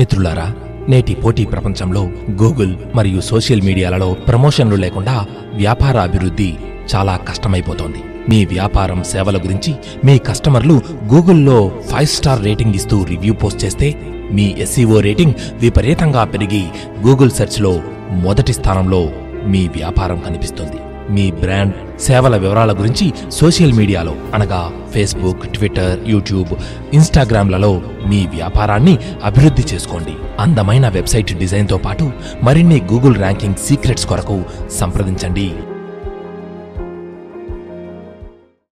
మిత్రులారా, నేటి పోటీ ప్రపంచంలో గూగుల్ మరియు సోషల్ మీడియాలలో ప్రమోషన్లు లేకుండా వ్యాపార అభివృద్ధి చాలా కష్టమైపోతోంది. మీ వ్యాపారం సేవల గురించి మీ కస్టమర్లు గూగుల్లో 5-స్టార్ రేటింగ్ ఇస్తూ రివ్యూ పోస్ట్ చేస్తే మీ SEO రేటింగ్ విపరీతంగా పెరిగి గూగుల్ సెర్చ్లో మొదటి స్థానంలో మీ వ్యాపారం కనిపిస్తుంది. మీ బ్రాండ్ సేవల వివరాల గురించి సోషల్ మీడియాలో అనగా ఫేస్బుక్, ట్విట్టర్, యూట్యూబ్, ఇన్స్టాగ్రామ్లలో మీ వ్యాపారాన్ని అభివృద్ధి చేసుకోండి. అందమైన వెబ్సైట్ డిజైన్తో పాటు మరిన్ని గూగుల్ ర్యాంకింగ్ సీక్రెట్స్ కొరకు సంప్రదించండి.